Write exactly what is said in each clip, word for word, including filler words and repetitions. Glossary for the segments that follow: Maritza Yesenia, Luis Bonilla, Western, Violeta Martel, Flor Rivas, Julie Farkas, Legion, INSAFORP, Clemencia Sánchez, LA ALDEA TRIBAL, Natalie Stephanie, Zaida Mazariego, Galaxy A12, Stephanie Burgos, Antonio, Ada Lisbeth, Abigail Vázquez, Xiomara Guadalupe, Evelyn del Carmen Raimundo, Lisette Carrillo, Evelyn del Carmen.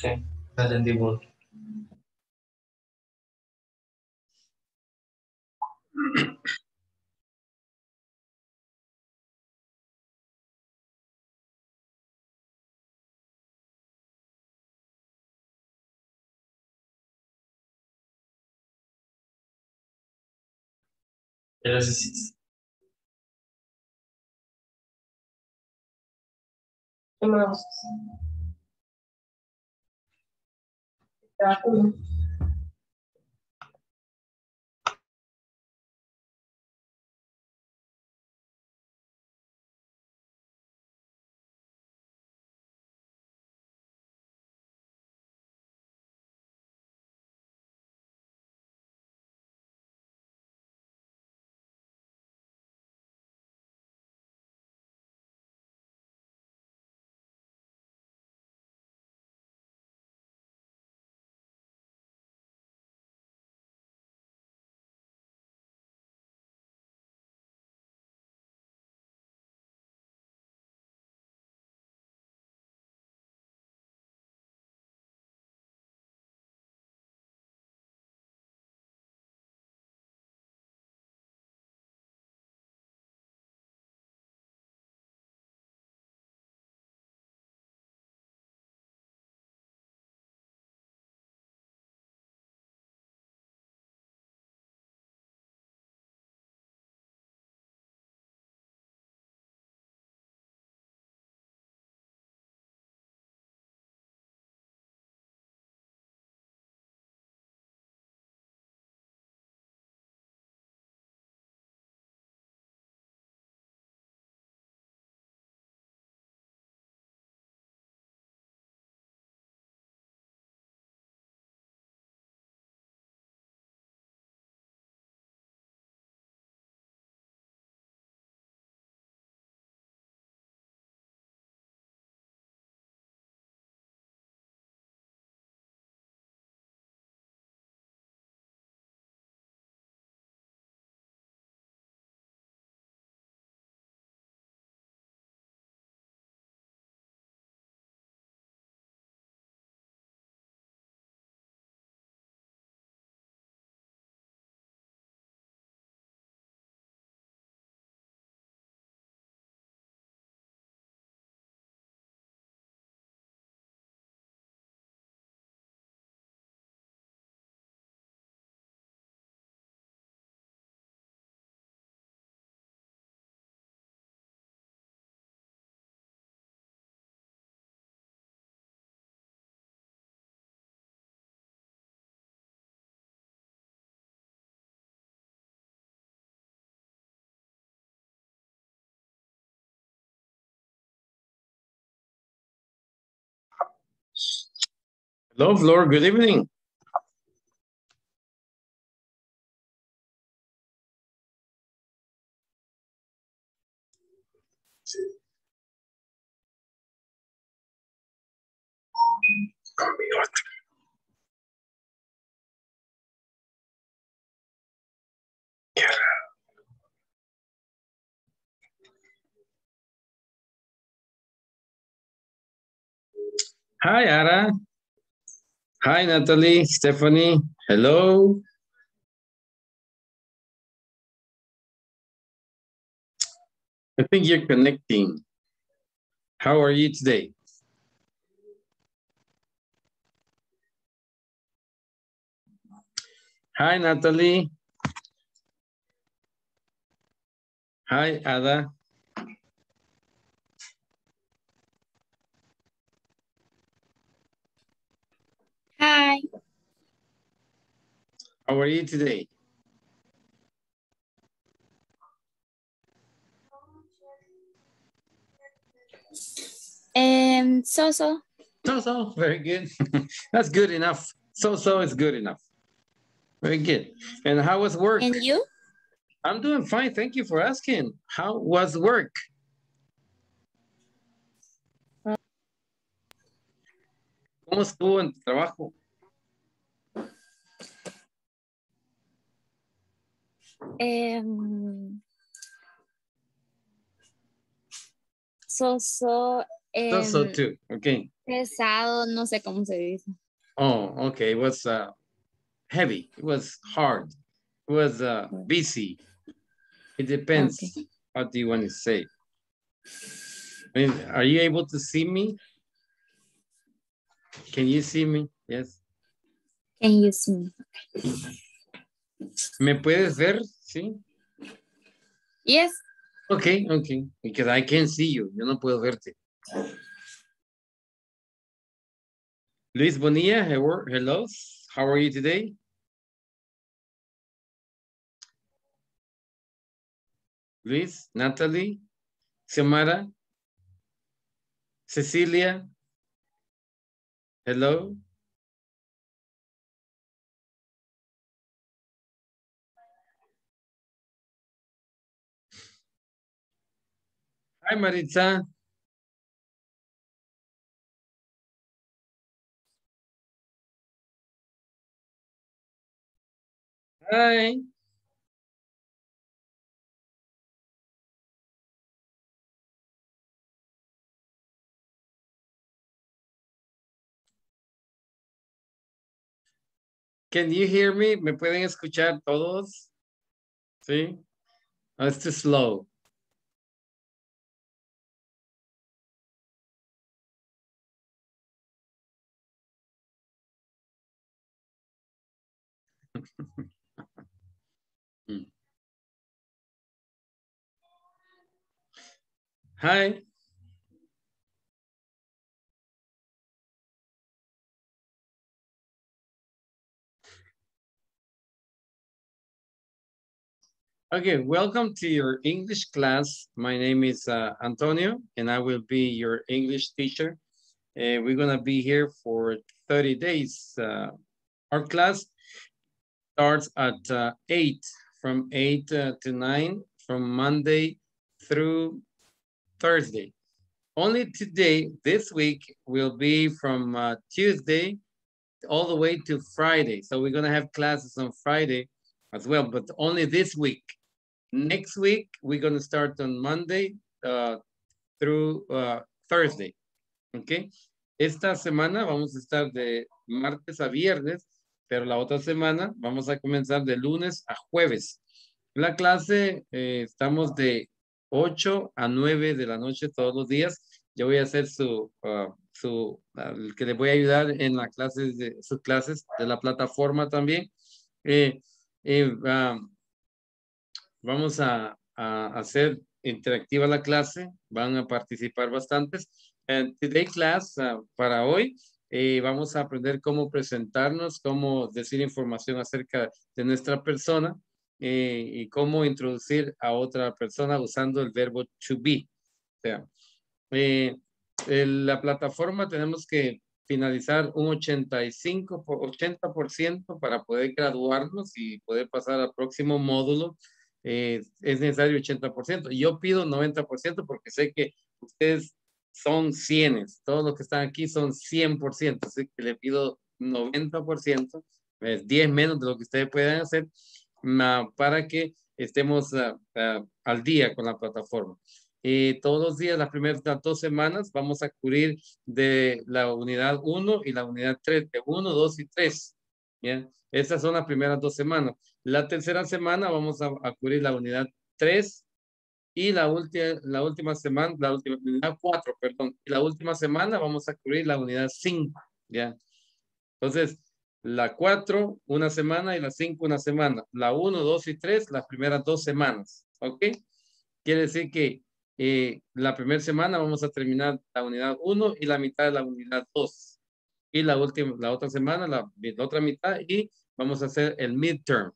Sí, atendimos. Gracias. Hermanos. Hello, Flor. Good evening. Hi, Ada. Hi, Natalie, Stephanie, hello. I think you're connecting. How are you today? Hi, Natalie. Hi, Ada. Hi. How are you today? Um, so so. So so, very good. That's good enough. So so is good enough. Very good. And how was work? And you? I'm doing fine. Thank you for asking. How was work? ¿Cómo estuvo en tu trabajo? Um, So, so. Um, so, so too. Okay. Pesado, no sé cómo se dice. Oh, okay. It was uh, heavy. It was hard. It was uh, busy. It depends. Okay. What do you want to say? I mean, are you able to see me? Can you see me? Yes. Can you see me? ¿Me puedes ver? Sí. Yes. Okay, okay. Because I can't see you. Yo no puedo verte. Luis Bonilla, hello. How are you today? Luis, Natalie, Xiomara, Cecilia, hello. Hi, Maritza. Hi. Can you hear me? ¿Me pueden escuchar todos? Sí. Oh, it's too slow. Hi. Okay, welcome to your English class. My name is uh, Antonio, and I will be your English teacher. Uh, we're gonna be here for thirty days. Uh, our class starts at uh, eight, from eight uh, to nine, from Monday through Thursday. Only today, this week, will be from uh, Tuesday all the way to Friday. So we're gonna have classes on Friday as well, but only this week. Next week, we're gonna start on Monday uh, through uh, Thursday, okay? Esta semana vamos a estar de martes a viernes, pero la otra semana vamos a comenzar de lunes a jueves. La clase eh, estamos de ocho a nueve de la noche todos los días. Yo voy a hacer su, uh, su el que les voy a ayudar en la clase de, sus clases de la plataforma también. Eh, eh, um, vamos a, a hacer interactiva la clase. Van a participar bastantes. En today class, uh, para hoy, eh, vamos a aprender cómo presentarnos, cómo decir información acerca de nuestra persona. Eh, y cómo introducir a otra persona usando el verbo to be. O sea, eh, en la plataforma tenemos que finalizar un ochenta y cinco por ochenta por ciento para poder graduarnos y poder pasar al próximo módulo. Eh, es necesario ochenta por ciento. Yo pido noventa por ciento porque sé que ustedes son cien. Todos los que están aquí son cien por ciento. Así que le pido noventa por ciento, eh, diez menos de lo que ustedes puedan hacer, para que estemos uh, uh, al día con la plataforma. Y todos los días, las primeras dos semanas, vamos a cubrir de la unidad uno y la unidad tres, de uno, dos y tres. ¿Ya? Estas son las primeras dos semanas. La tercera semana vamos a, a cubrir la unidad tres y la, ulti- la última semana, la última, unidad cuatro, perdón. Y la última semana vamos a cubrir la unidad cinco. ¿Ya? Entonces, la cuatro, una semana, y la cinco, una semana. La uno, dos y tres, las primeras dos semanas. ¿Ok? Quiere decir que eh, la primera semana vamos a terminar la unidad uno y la mitad de la unidad dos. Y la, última, la otra semana, la, la otra mitad, y vamos a hacer el midterm.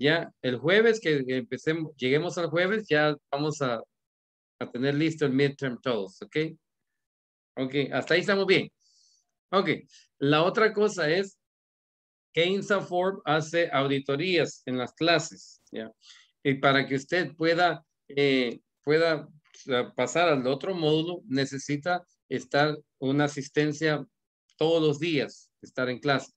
Ya el jueves que empecemos, lleguemos al jueves, ya vamos a, a tener listo el midterm todos. ¿Ok? Ok, hasta ahí estamos bien. Ok, la otra cosa es que INSAFORP hace auditorías en las clases, ¿ya? Y para que usted pueda, eh, pueda pasar al otro módulo, necesita estar una asistencia todos los días, estar en clase.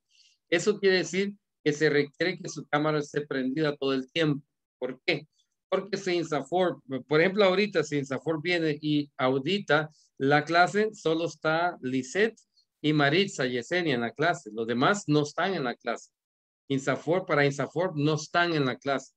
Eso quiere decir que se requiere que su cámara esté prendida todo el tiempo. ¿Por qué? Porque si INSAFORP, por ejemplo, ahorita si INSAFORP viene y audita la clase, solo está Lisette y Maritza Yesenia en la clase. Los demás no están en la clase. INSAFORP, para INSAFORP no están en la clase.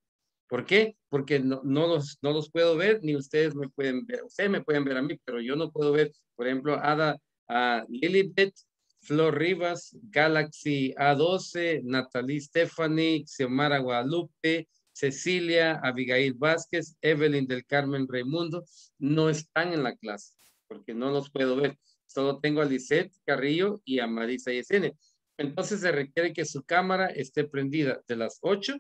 ¿Por qué? Porque no, no, los, no los puedo ver, ni ustedes me pueden ver. Ustedes me pueden ver a mí, pero yo no puedo ver, por ejemplo, Ada, a Lisbeth, Flor Rivas, Galaxy A doce, Natalie Stephanie, Xiomara Guadalupe, Cecilia, Abigail Vázquez, Evelyn del Carmen Raimundo, no están en la clase, porque no los puedo ver. Solo tengo a Lisette Carrillo y a Maritza Yesenia. Entonces se requiere que su cámara esté prendida de las ocho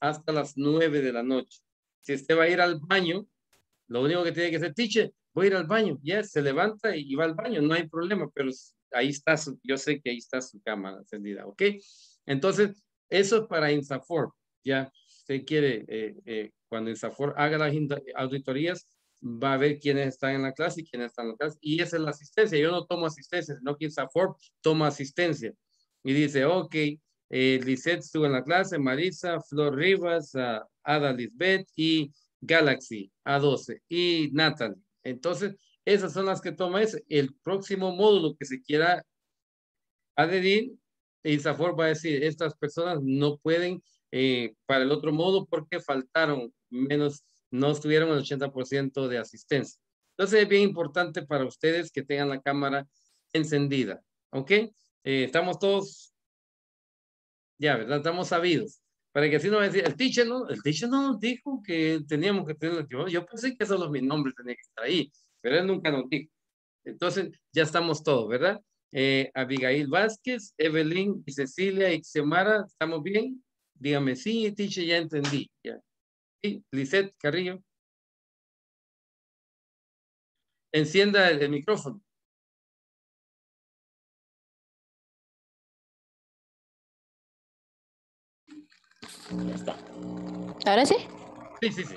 hasta las nueve de la noche. Si usted va a ir al baño, lo único que tiene que hacer, teacher, voy a ir al baño. Ya se levanta y va al baño, no hay problema, pero ahí está, su, yo sé que ahí está su cámara encendida, ¿ok? Entonces, eso es para INSAFORP, ya. Usted quiere, eh, eh, cuando INSAFORP haga las auditorías, va a ver quiénes están en la clase y quiénes están en la clase. Y esa es la asistencia. Yo no tomo asistencia, sino que INSAFORP toma asistencia. Y dice, ok, eh, Lisette estuvo en la clase, Marisa, Flor Rivas, uh, Ada Lisbeth y Galaxy A doce y Natalie. Entonces, esas son las que toma ese. El próximo módulo que se quiera adherir, INSAFORP va a decir, estas personas no pueden Eh, para el otro módulo porque faltaron menos, no estuvieron el ochenta por ciento de asistencia. Entonces es bien importante para ustedes que tengan la cámara encendida, ¿ok? Eh, estamos todos, ya, ¿verdad? Estamos sabidos. Para que así no me decía, el teacher no, el teacher no nos dijo que teníamos que tener, yo pensé que solo mi nombre tenía que estar ahí, pero él nunca nos dijo. Entonces ya estamos todos, ¿verdad? Eh, Abigail Vázquez, Evelyn y Cecilia y Xiomara, ¿estamos bien? Dígame, sí, teacher, ya entendí. Ya. Sí, Lisette Carrillo. Encienda el, el micrófono. Ya está. ¿Ahora sí? Sí, sí, sí.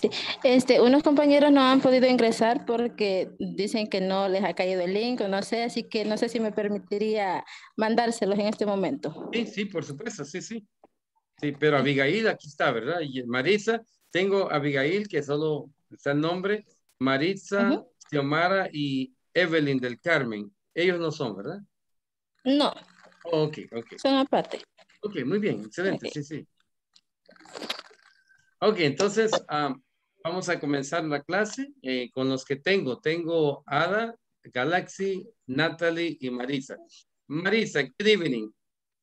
Sí. Este, unos compañeros no han podido ingresar porque dicen que no les ha caído el link o no sé, así que no sé si me permitiría mandárselos en este momento. Sí, sí, por supuesto, sí, sí. Sí, pero Abigail aquí está, ¿verdad? Y Marisa, tengo a Abigail, que solo está el nombre, Maritza, uh-huh. Xiomara y Evelyn del Carmen. Ellos no son, ¿verdad? No. Oh, ok, ok. Son aparte. Ok, muy bien, excelente, okay. Sí, sí. Ok, entonces um, vamos a comenzar la clase eh, con los que tengo. Tengo Ada, Galaxy, Natalie y Marisa. Marisa, good evening.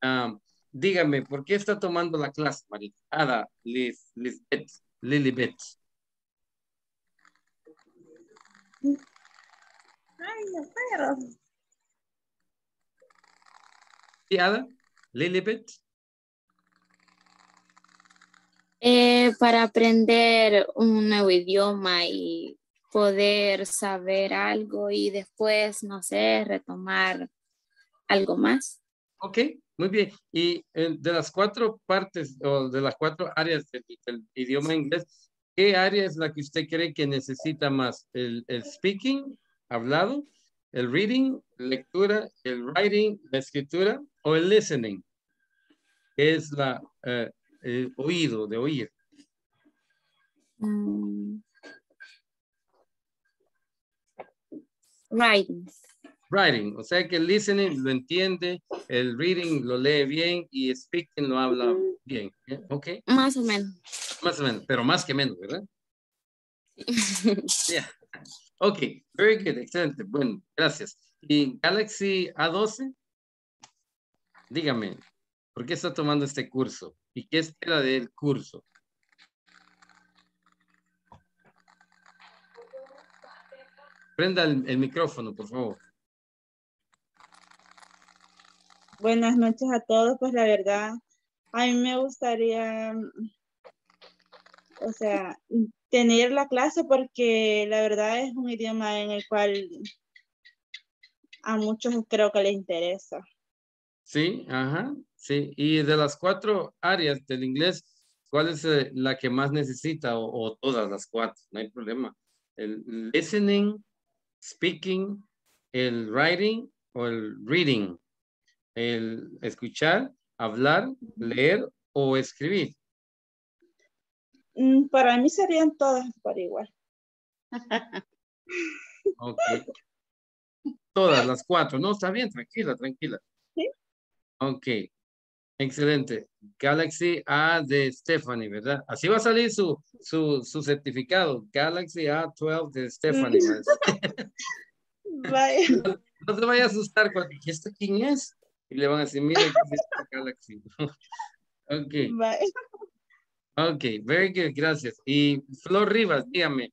Um, Dígame, ¿por qué está tomando la clase, Marita? Ada, Liz, Lisbeth, Lilibet. Ay, no puedo. ¿Sí, Ada? ¿Lilibet? Eh, para aprender un nuevo idioma y poder saber algo y después, no sé, retomar algo más. Ok. Muy bien, y de las cuatro partes o de las cuatro áreas del, del idioma inglés, ¿qué área es la que usted cree que necesita más? El, el speaking, hablado, el reading, lectura, el writing, la escritura, o el listening, que es la, eh, el oído, de oír. Um, writing. Writing, o sea que el listening lo entiende, el reading lo lee bien y speaking lo habla bien, ¿ok? Más o menos. Más o menos, pero más que menos, ¿verdad? Yeah. Ok, very good, excelente, bueno, gracias. Y Galaxy A doce, dígame, ¿por qué está tomando este curso? ¿Y qué espera del curso? Prenda el, el micrófono, por favor. Buenas noches a todos, pues la verdad, a mí me gustaría, o sea, tener la clase porque la verdad es un idioma en el cual a muchos creo que les interesa. Sí, ajá, sí. Y de las cuatro áreas del inglés, ¿cuál es eh, la que más necesita o, o todas las cuatro? No hay problema. El listening, speaking, el writing o el reading. El escuchar, hablar, leer o escribir. Para mí serían todas por igual. Ok. Todas las cuatro. No, está bien, tranquila, tranquila. Sí. Ok. Excelente. Galaxy A de Stephanie, ¿verdad? Así va a salir su, su, su certificado. Galaxy A doce de Stephanie. Bye. No se vaya a asustar cuando ¿esto quién es? Y le van a decir, mira, ¿qué es esta Galaxy? Ok. Bye. Ok, very good, gracias. Y Flor Rivas, dígame.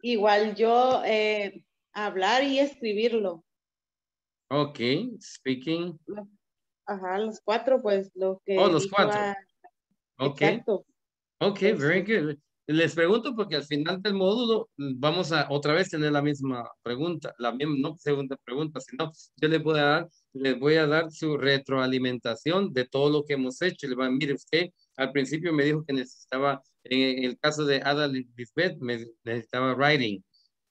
Igual yo eh, hablar y escribirlo. Ok, speaking. Ajá, los cuatro, pues, los que... Oh, los cuatro. A... Ok. Exacto. Ok, very good. Les pregunto porque al final del módulo vamos a otra vez tener la misma pregunta, la misma, no segunda pregunta, sino yo les voy a dar, les voy a dar su retroalimentación de todo lo que hemos hecho. Les va a mire usted, al principio me dijo que necesitaba, en el caso de Ada Lisbeth, me necesitaba writing.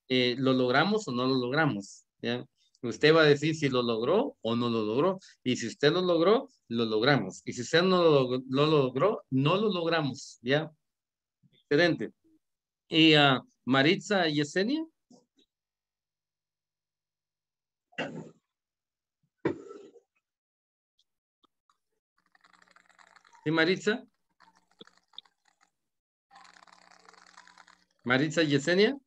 Eh, ¿Lo logramos o no lo logramos? ¿Ya? Usted va a decir si lo logró o no lo logró. Y si usted lo logró, lo logramos. Y si usted no lo, no lo logró, no lo logramos. ¿Ya? Excelente. ¿Y uh, Maritza Yesenia? ¿Sí, Maritza? ¿Maritza Yesenia?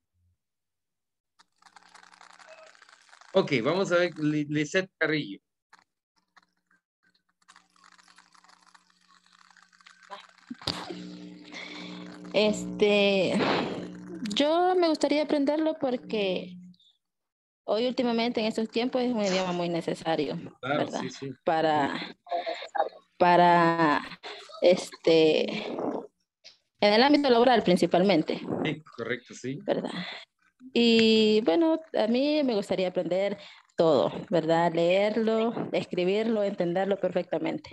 Ok, vamos a ver Lisette Carrillo. Este, yo me gustaría aprenderlo porque hoy últimamente en estos tiempos es un idioma muy necesario, claro, ¿verdad? Sí, sí. Para, para, este, en el ámbito laboral principalmente. Sí, correcto, sí. ¿Verdad? Y bueno, a mí me gustaría aprender todo, ¿verdad? Leerlo, escribirlo, entenderlo perfectamente.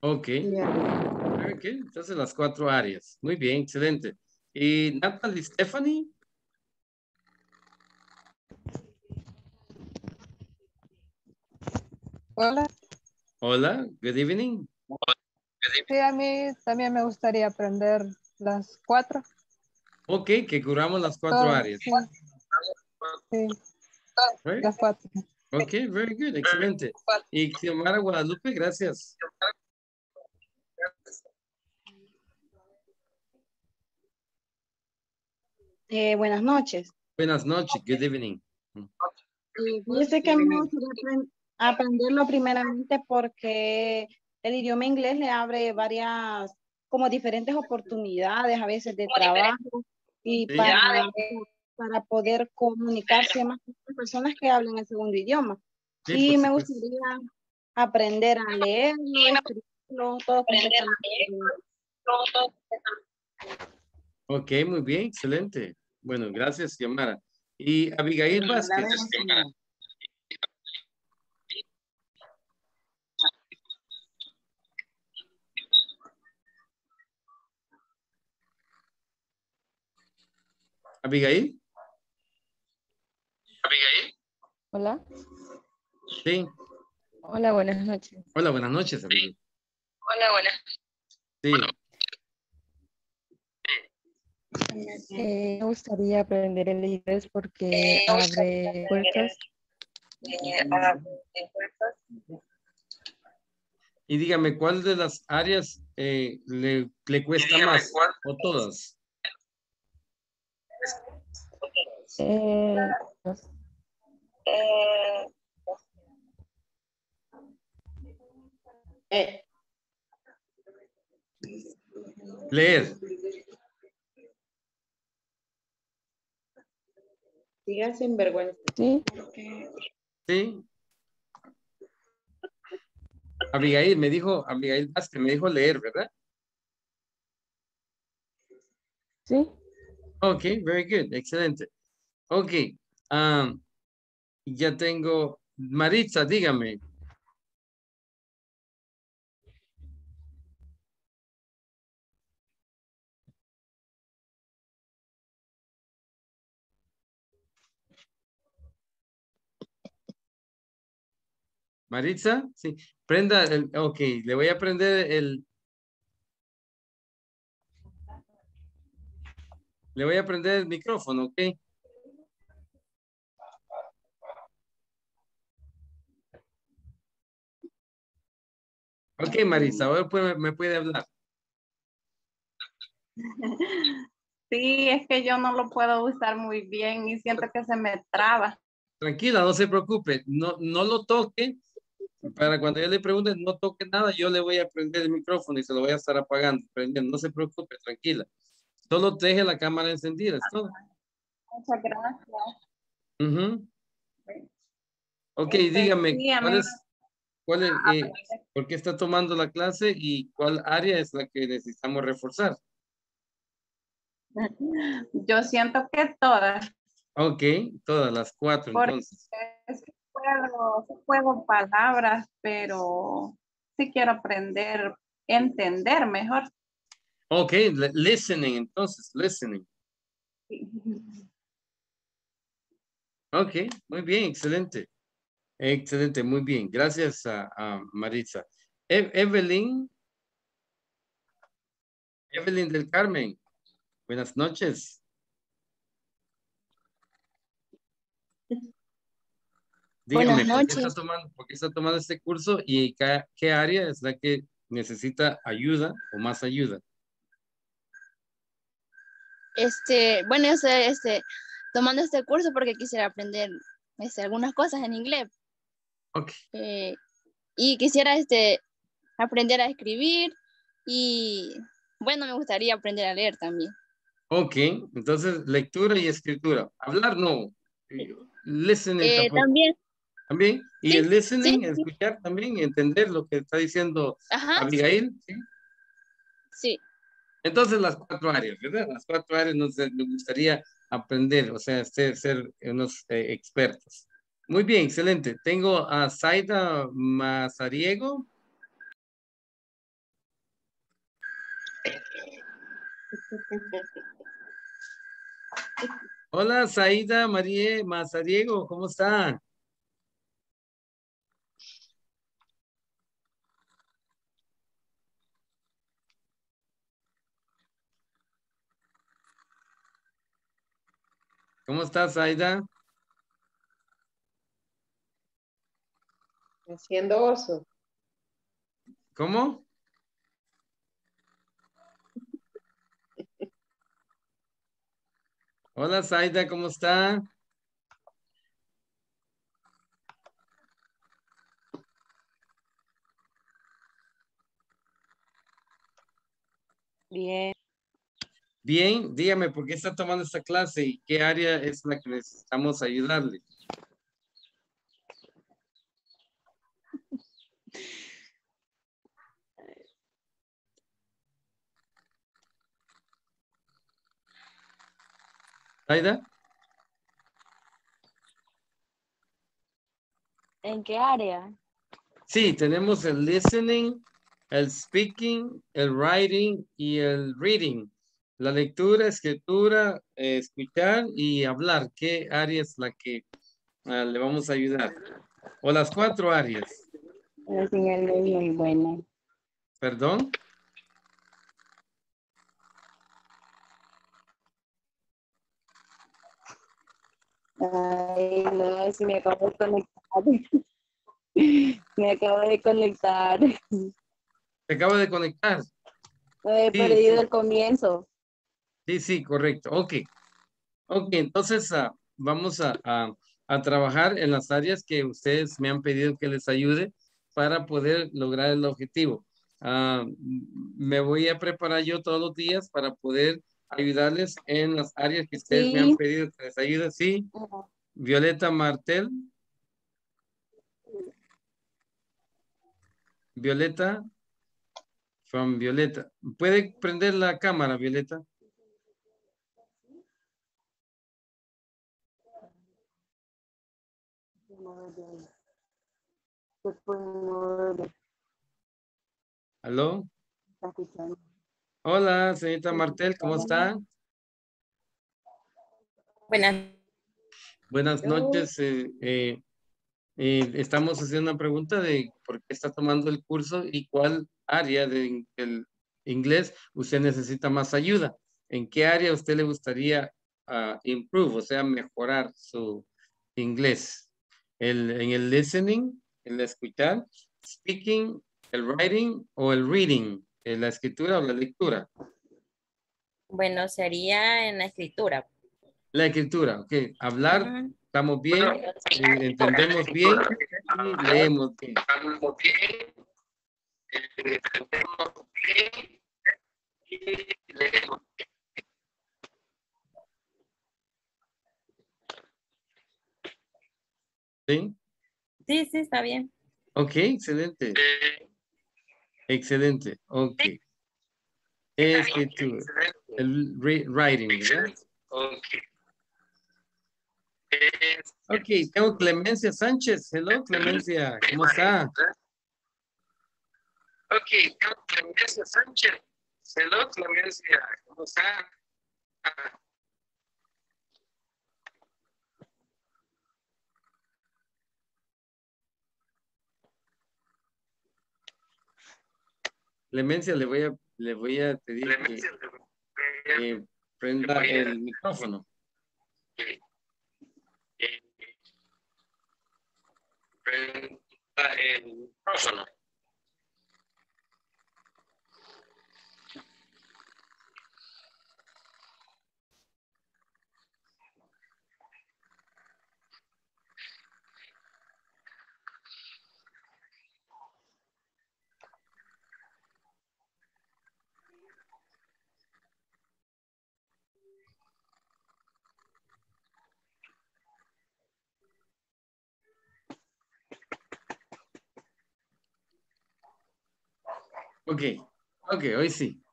Ok. Yeah. Okay, entonces las cuatro áreas. Muy bien, excelente. ¿Y Natalie Stephanie? Hola. Hola, good evening. Sí, a mí también me gustaría aprender las cuatro. Ok, que curamos las cuatro Todas, áreas. Cuatro. Sí, Todas, las cuatro. Ok, very good, excelente. Y Xiomara Guadalupe, gracias. Eh, buenas noches. Buenas noches, good evening. Yo sé que a mí me gustaría aprenderlo primeramente porque el idioma inglés le abre varias, como diferentes oportunidades a veces de trabajo y para, para poder comunicarse más con personas que hablan el segundo idioma. Sí, y me gustaría aprender a leerlo, escribirlo, todo aprender a leer. Ok, muy bien, excelente. Bueno, gracias, Xiomara. Y Abigail Vázquez. Abigail. Abigail. Hola. Sí. Hola, buenas noches. Hola, buenas noches, Abigail. Hola, buenas. Sí. Eh, me gustaría aprender el inglés porque abre puertas. Y dígame, ¿cuál de las áreas eh, le, le cuesta dígame, más cuál, o todas? Eh, eh. Leer. Diga sinvergüenza. Sí. Sí. Abigail me dijo, Abigail Vázquez me dijo leer, ¿verdad? Sí. Ok, very good, excelente. Ok, um, ya tengo, Maritza, dígame. Maritza, sí, prenda, el, ok, le voy a prender el, Le voy a prender el micrófono, ¿ok? Ok, Maritza, ahora puede, me puede hablar. Sí, es que yo no lo puedo usar muy bien y siento que se me traba. Tranquila, no se preocupe. No, no lo toque. Para cuando yo le pregunte, no toque nada, yo le voy a prender el micrófono y se lo voy a estar apagando. Prendiendo. No se preocupe, tranquila. Solo deje la cámara encendida, es todo. Muchas gracias. Uh-huh. Ok, este, dígame, sí, ¿cuál es, cuál es, eh, ¿por qué está tomando la clase y cuál área es la que necesitamos reforzar? Yo siento que todas. Ok, todas las cuatro. Porque entonces. Es que puedo, puedo palabras, pero sí quiero aprender, entender mejor. Ok, listening, entonces, listening. Ok, muy bien, excelente. Excelente, muy bien. Gracias a, a Maritza. E- Evelyn. Evelyn del Carmen. Buenas noches. Dígame, buenas noches. ¿Por qué está tomando, por qué está tomando este curso y qué, qué área es la que necesita ayuda o más ayuda? Este, bueno, yo estoy este, tomando este curso porque quisiera aprender este, algunas cosas en inglés. Okay. Eh, y quisiera este, aprender a escribir y, bueno, me gustaría aprender a leer también. Ok, entonces lectura y escritura. Hablar no. Listening eh, también. También. Y sí, el listening, sí, escuchar sí. También y entender lo que está diciendo. Ajá, Abigail. Sí. Sí. Entonces las cuatro áreas, ¿verdad? Las cuatro áreas nos, nos gustaría aprender, o sea, ser, ser unos eh, expertos. Muy bien, excelente. Tengo a Zaida Mazariego. Hola, Zaida María Mazariego, ¿cómo está? ¿Cómo estás, Zaida? Haciendo oso. ¿Cómo? Hola, Zaida, ¿cómo está? Bien. Bien, dígame, ¿por qué está tomando esta clase y qué área es la que necesitamos ayudarle? ¿Zaida? ¿En qué área? Sí, tenemos el listening, el speaking, el writing y el reading. La lectura, escritura, eh, escuchar y hablar. ¿Qué área es la que uh, le vamos a ayudar? O las cuatro áreas. La señal no es muy buena. ¿Perdón? Ay, no, si me acabo de conectar. Me acabo de conectar. ¿Te acabo de conectar? No he sí, perdido sí. el comienzo. Sí, sí, correcto. Ok. Ok, entonces uh, vamos a, a, a trabajar en las áreas que ustedes me han pedido que les ayude para poder lograr el objetivo. Uh, me voy a preparar yo todos los días para poder ayudarles en las áreas que ustedes sí. me han pedido que les ayude. Sí. Uh-huh. Violeta Martel. Violeta. From Violeta. ¿Puede prender la cámara, Violeta? ¿Aló? Hola, señorita Martel, ¿cómo está? Buenas. Buenas noches. Eh, eh, eh, estamos haciendo una pregunta de por qué está tomando el curso y cuál área de, del inglés usted necesita más ayuda. ¿en qué área a usted le gustaría uh, improve, o sea, mejorar su inglés? El, en el listening, el escuchar, speaking, el writing o el reading, en la escritura o la lectura. Bueno, sería en la escritura. La escritura, ok. Hablar, uh-huh. Estamos bien, entendemos bien y leemos bien. ¿Sí? Sí, sí, está bien. Ok, excelente. Excelente, ok. Sí. Escritura, el writing, ¿verdad? Ok. Ok, tengo Clemencia Sánchez. Hello, Clemencia. ¿Cómo está? Ok, tengo Clemencia Sánchez. Hello, Clemencia. ¿Cómo está? Clemencia, le voy a, le voy a pedir Clemencia, que, le, que prenda a, el micrófono. Okay. El micrófono. Ok, ok, hoy sí.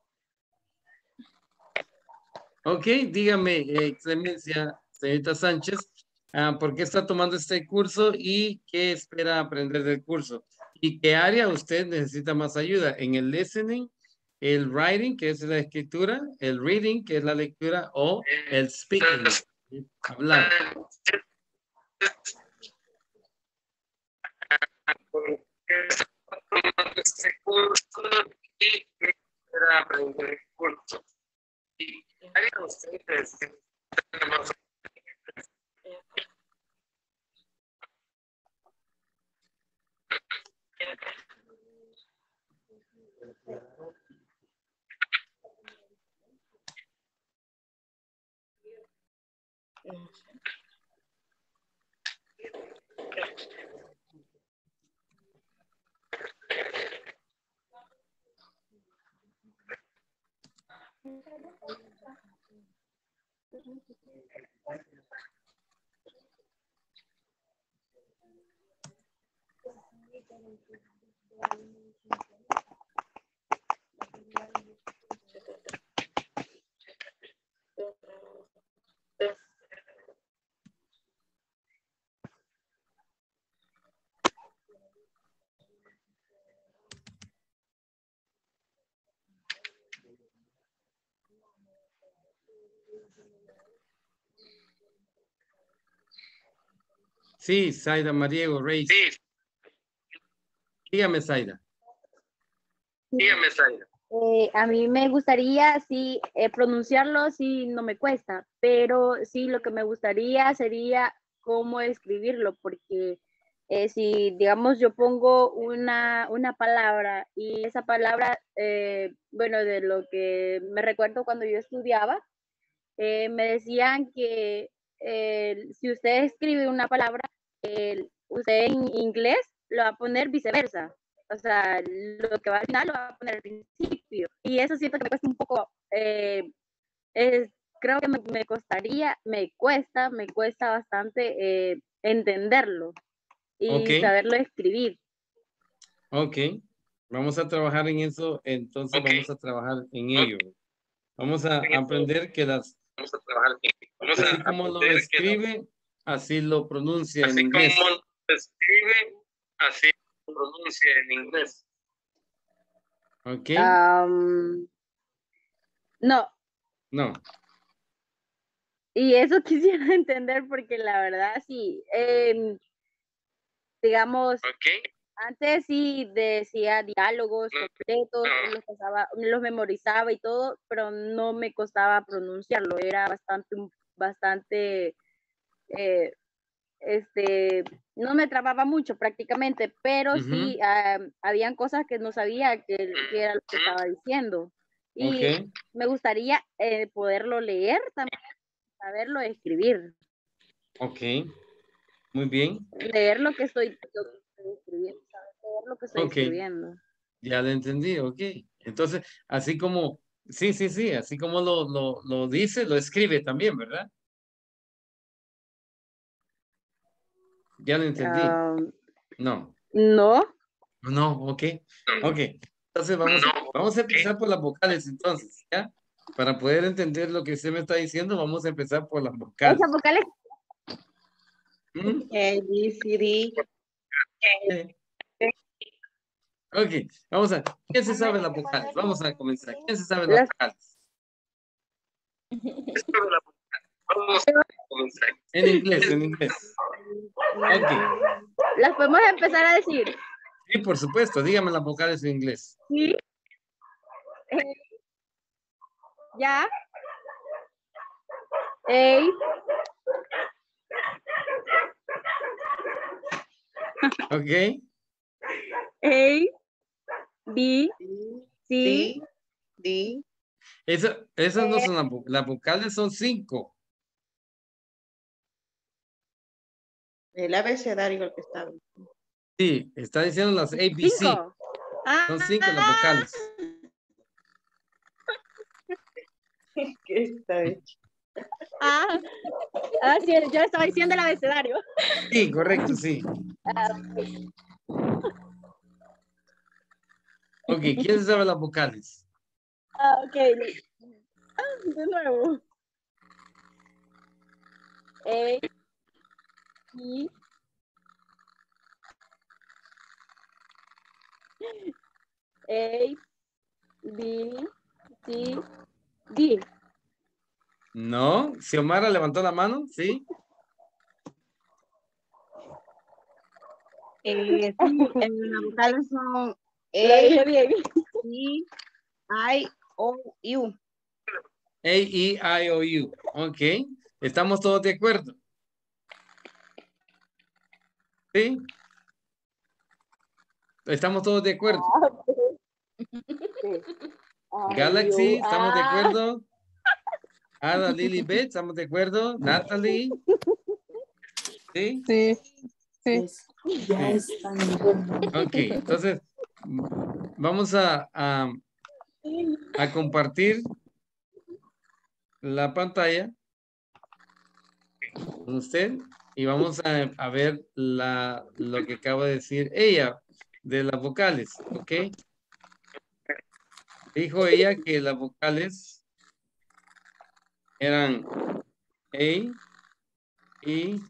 Ok, dígame, eh, Clemencia, señorita Sánchez, uh, ¿por qué está tomando este curso y qué espera aprender del curso? ¿Y qué área usted necesita más ayuda? ¿En el listening, el writing, que es la escritura, el reading, que es la lectura, o el speaking, hablar? Este curso y para aprender el curso. Y hay ustedes que tenemos. Sí, Zaida Mazariego Reyes. Sí. Dígame, Zaida. Dígame, Zaida. Eh, a mí me gustaría, sí, eh, pronunciarlo, sí, no me cuesta, pero sí, lo que me gustaría sería cómo escribirlo, porque eh, si, digamos, yo pongo una, una palabra y esa palabra, eh, bueno, de lo que me recuerdo cuando yo estudiaba, eh, me decían que Eh, si usted escribe una palabra, eh, usted en inglés lo va a poner viceversa. O sea, lo que va al final lo va a poner al principio. Y eso siento que me cuesta un poco, eh, es, creo que me, me costaría, me cuesta, me cuesta bastante eh, entenderlo y okay. Saberlo escribir. Ok, vamos a trabajar en eso, entonces okay. Vamos a trabajar en ello. Vamos a aprender que las... Vamos a trabajar en ello. Vamos así a como lo escribe, no. Así lo pronuncia así en inglés. Así como lo escribe, así lo pronuncia en inglés. Ok. Um, no. No. Y eso quisiera entender porque la verdad sí. Eh, digamos, okay. Antes sí decía diálogos completos, los, pasaba, los memorizaba y todo, pero no me costaba pronunciarlo. Era bastante, bastante, eh, este, no me trababa mucho prácticamente, pero uh-huh. sí uh, habían cosas que no sabía que, que era lo que estaba diciendo. Y okay. me gustaría eh, poderlo leer también, saberlo escribir. Ok, muy bien. Leer lo que estoy, lo que estoy escribiendo. Leer lo que estoy okay. escribiendo. Ya lo entendí, ok. Entonces, así como, sí, sí, sí, así como lo, lo, lo dice, lo escribe también, ¿verdad? Ya lo entendí. Um, no. No. No, ok. Ok. Entonces vamos a, vamos a empezar por las vocales entonces, ¿ya? Para poder entender lo que usted me está diciendo, vamos a empezar por las vocales. ¿Esas vocales? ¿Mm? A, B, C, D. Okay. Ok, vamos a, ¿quién se sabe las vocales? Vamos a comenzar. ¿Quién se sabe las vocales? Vamos a comenzar. En inglés, en inglés. Okay. ¿Las podemos empezar a decir? Sí, por supuesto. Dígame las vocales en inglés. Sí. Eh, ya. Ey. Ok. A, B, C, D. Eso, esas no son las, las vocales, son cinco. El abecedario el que está. Sí, está diciendo las A, B, C. Ah. Son cinco las vocales. ¿Qué está hecho? Ah, ah sí, yo estaba diciendo el abecedario. Sí, correcto, sí. Uh, ok, ¿quién se sabe las vocales? Ah, uh, ok. Uh, de nuevo. A, B, A, B, C, D. No, Xiomara levantó la mano, sí. Eh, sí, en las vocales son A, B, I, I, O, U. A, E, I, O, U. Ok, ¿estamos todos de acuerdo? Sí. ¿Estamos todos de acuerdo? Galaxy, ¿estamos de acuerdo? Ada Lisbeth, ¿estamos de acuerdo? Natalie. ¿Sí? Sí. Sí. Ya están. Ok, entonces vamos a, a, a compartir la pantalla con usted y vamos a, a ver la, lo que acaba de decir ella de las vocales, ¿ok? Dijo ella que las vocales eran A, E, I,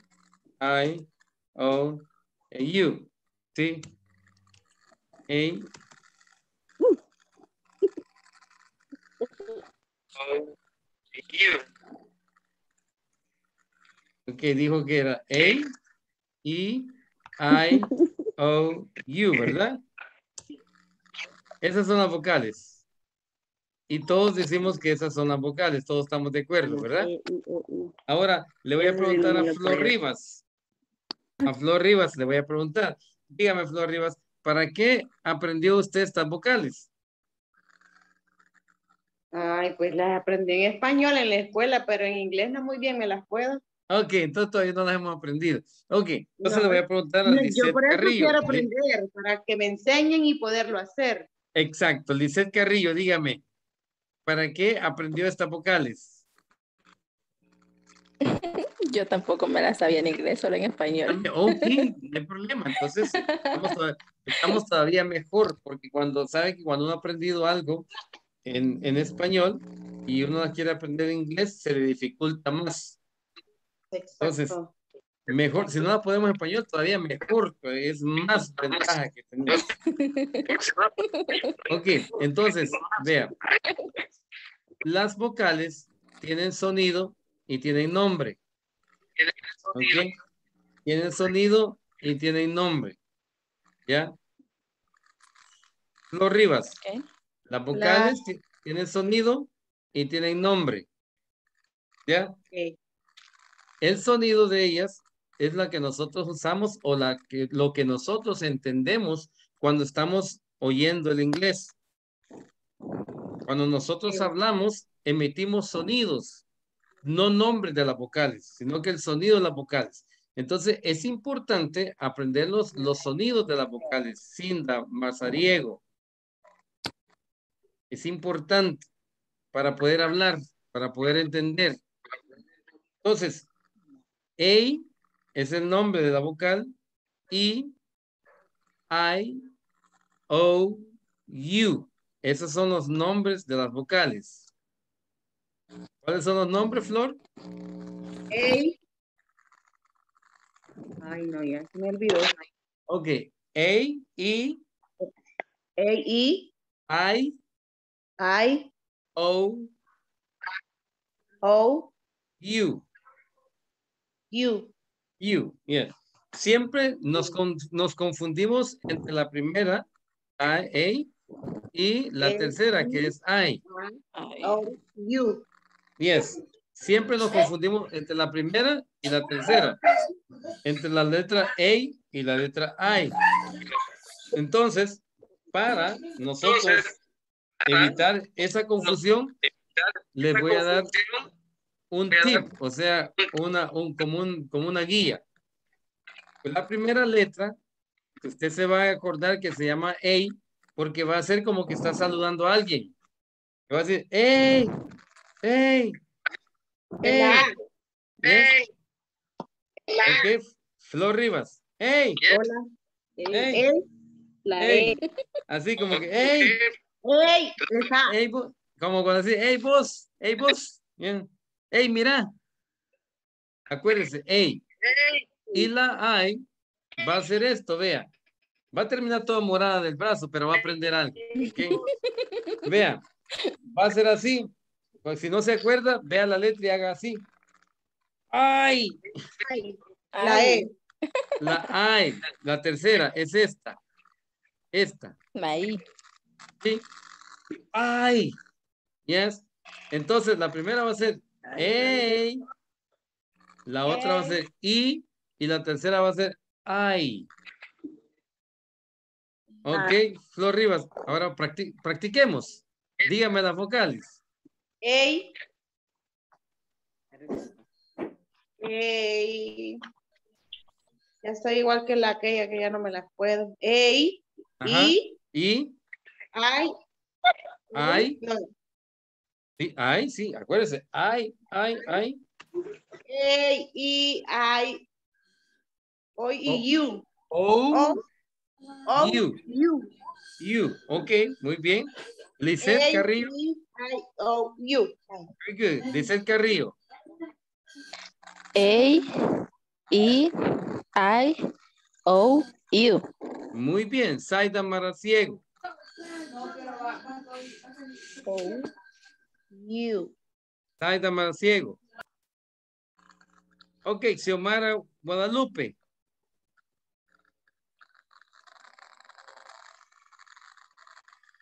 O, U. ¿Sí? A, uh. O, U. Ok, dijo que era A, E, I, O, U, ¿verdad? Esas son las vocales. Y todos decimos que esas son las vocales. Todos estamos de acuerdo, ¿verdad? Ahora, le voy a preguntar a Flor Rivas. A Flor Rivas le voy a preguntar. Dígame, Flor Rivas, ¿para qué aprendió usted estas vocales? Ay, pues las aprendí en español en la escuela, pero en inglés no muy bien me las puedo. Ok, entonces todavía no las hemos aprendido. Ok, entonces no, le voy a preguntar a Lisette Carrillo. Yo por eso Carrillo. Quiero aprender, para que me enseñen y poderlo hacer. Exacto, Lisette Carrillo, dígame. ¿Para qué aprendió estas vocales? Yo tampoco me las sabía en inglés, solo en español. Ok, no hay problema. Entonces, estamos todavía, estamos todavía mejor, porque cuando sabe que cuando uno ha aprendido algo en, en español y uno la quiere aprender en inglés, se le dificulta más. Exacto. Entonces, mejor, si no la podemos en español, todavía mejor, es más ventaja que tenemos. Ok, entonces, vea. Las vocales tienen sonido y tienen nombre. Okay. Tienen sonido y tienen nombre. ¿Ya? Flor Rivas. Okay. Las vocales la... tienen sonido y tienen nombre. ¿Ya? Okay. El sonido de ellas es la que nosotros usamos o la que, lo que nosotros entendemos cuando estamos oyendo el inglés. Cuando nosotros hablamos, emitimos sonidos, no nombres de las vocales, sino que el sonido de las vocales. Entonces, es importante aprender los, los sonidos de las vocales. Zaida Mazariego. Es importante para poder hablar, para poder entender. Entonces, A es el nombre de la vocal. I, I, O, U. Esos son los nombres de las vocales. ¿Cuáles son los nombres, Flor? A. Ay, no, ya se me olvidó. Ok. A, I. A, I. I. I. O. O. U. U. U, yes. Siempre nos, con, nos confundimos entre la primera, A, A, y la A, tercera, que es I. I. O, U. Yes. Siempre nos confundimos entre la primera y la tercera. Entre la letra A y la letra I. Entonces, para nosotros evitar esa confusión, les voy a dar un tip, o sea, una, un, como, un, como una guía. Pues la primera letra, usted se va a acordar que se llama Ey, porque va a ser como que está saludando a alguien. Va a decir, ¡Ey! ¡Ey! ¡Ey! ¡Ey! Okay. Flor Rivas. ¡Ey! Hola. ¡Ey! ¡Ey! La ey. ¡Ey! Así como que, ¡Ey! ¡Ey! ¡Ey! Como cuando dice, ¡Ey vos! ¡Ey vos! Bien. Hey, mira, acuérdense, hey, y la I va a hacer esto, vea, va a terminar toda morada del brazo, pero va a aprender algo, ¿okay? Vea, va a ser así, pues si no se acuerda, vea la letra y haga así, ay, la E, la I, la tercera es esta, esta, la I, sí, ay, yes, entonces la primera va a ser Ey, la otra ey. Va a ser I y la tercera va a ser I. Ok, ah. Flor Rivas, ahora practi practiquemos. Dígame las vocales. Ey. Ey. Ya estoy igual que la aquella que ya no me las puedo. Ey. Ajá. I. I. I. I. No. Sí, ay, sí, acuérdese. Ay, ay, ay. A, I, I. O, I, U. O, O, U. U. Ok, muy bien. Lisette Carrillo. I, O, U. Very good. Lisette Carrillo. A, I, I, O, U. Muy bien. Zaida Mazariego. O, You. Zaida Mazariego. Ok, Xiomara Guadalupe.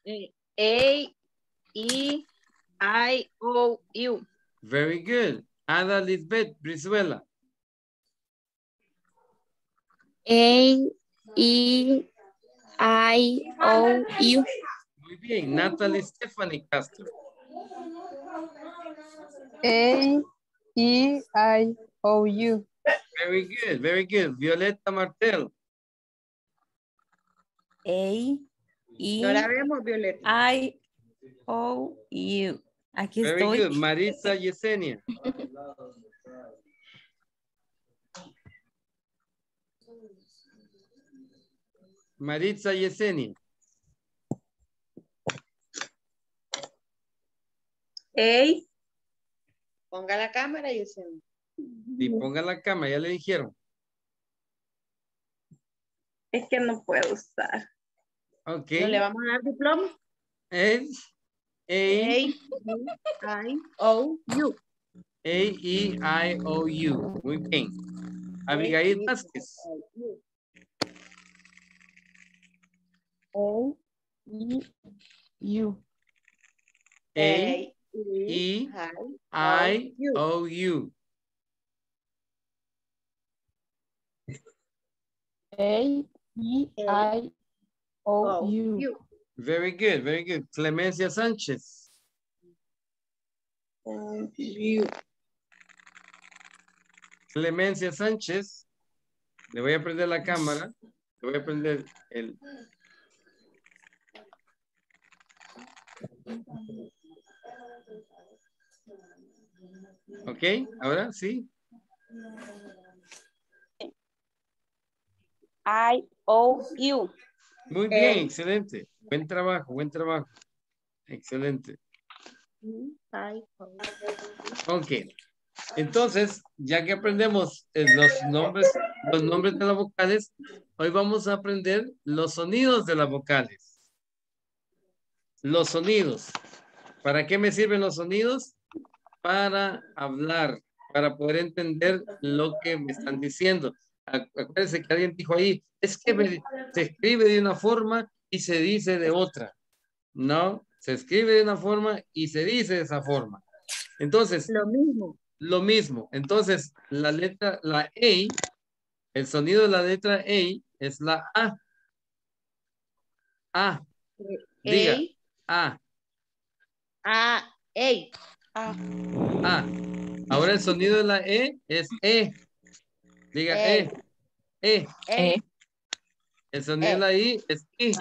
A, E, I, O, U. Very good. Ada Lisbeth Brizuela. A, E, I, O, U. Muy bien. Natalie Stephanie Castro. A, E, I, O, U. Very good, very good. Violeta Martel. A, E, no la vemos, Violeta. I, O, U. Aquí very estoy. Good. Maritza Yesenia. Maritza Yesenia. A. Ponga la cámara, Yesenia. Sí, ponga la cámara, ya le dijeron. Es que no puedo usar. Ok. ¿No le vamos a dar diploma? Es A, E, I, O, U. A, E, I, O, U. Muy bien. Abigail Vázquez. O, E, U. A, E, I, O, U. A, E, I, O, U. Very good, very good. Clemencia Sánchez. Um, you. Clemencia Sánchez. Le voy a prender la cámara. Le voy a prender el... Ok, ahora sí. I O U. Muy bien, eh. excelente. Buen trabajo, buen trabajo. Excelente. I O. Ok. Entonces, ya que aprendemos los nombres, los nombres de las vocales, hoy vamos a aprender los sonidos de las vocales. Los sonidos. ¿Para qué me sirven los sonidos? Para hablar, para poder entender lo que me están diciendo. Acuérdense que alguien dijo ahí, es que me, se escribe de una forma y se dice de otra. No, se escribe de una forma y se dice de esa forma. Entonces, lo mismo. Lo mismo. Entonces, la letra, la E, el sonido de la letra E es la A. A. Diga. A. A. E. A. A. Ahora el sonido de la E es E. Diga E. E. E. E. El sonido e. de la I es I.